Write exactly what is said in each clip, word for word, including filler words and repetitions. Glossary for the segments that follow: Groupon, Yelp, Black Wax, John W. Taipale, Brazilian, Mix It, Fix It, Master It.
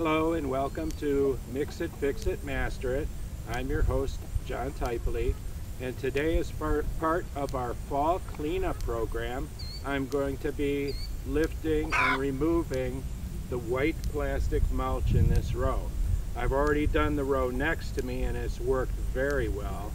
Hello and welcome to Mix It, Fix It, Master It. I'm your host, John Taipale, and today is part of our fall cleanup program. I'm going to be lifting and removing the white plastic mulch in this row. I've already done the row next to me and it's worked very well,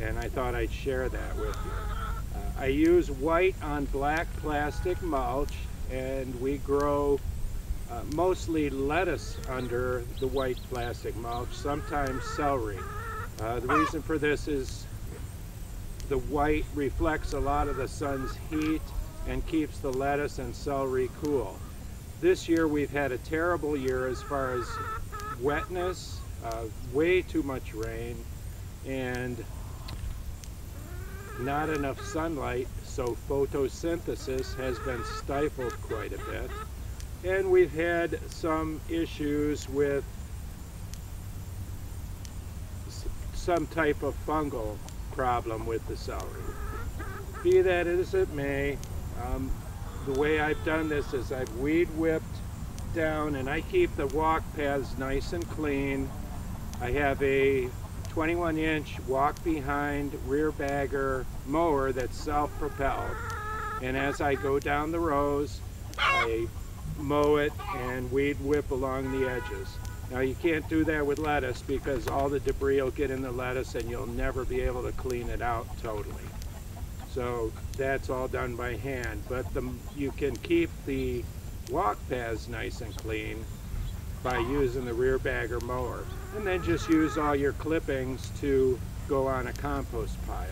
and I thought I'd share that with you. Uh, I use white on black plastic mulch, and we grow Uh, mostly lettuce under the white plastic mulch, sometimes celery. Uh, the reason for this is the white reflects a lot of the sun's heat and keeps the lettuce and celery cool. This year we've had a terrible year as far as wetness, uh, way too much rain, and not enough sunlight, so photosynthesis has been stifled quite a bit. And we've had some issues with some type of fungal problem with the celery. Be that as it may, um, the way I've done this is I've weed whipped down, and I keep the walk paths nice and clean. I have a twenty-one inch walk behind rear bagger mower that's self-propelled, and as I go down the rows, I mow it and weed whip along the edges. Now you can't do that with lettuce because all the debris will get in the lettuce and you'll never be able to clean it out totally. So that's all done by hand, but the, you can keep the walk paths nice and clean by using the rear bagger mower. And then just use all your clippings to go on a compost pile.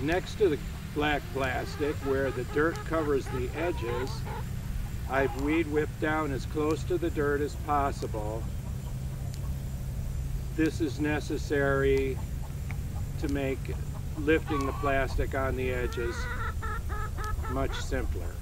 Next to the black plastic, where the dirt covers the edges, I've weed whipped down as close to the dirt as possible. This is necessary to make lifting the plastic on the edges much simpler.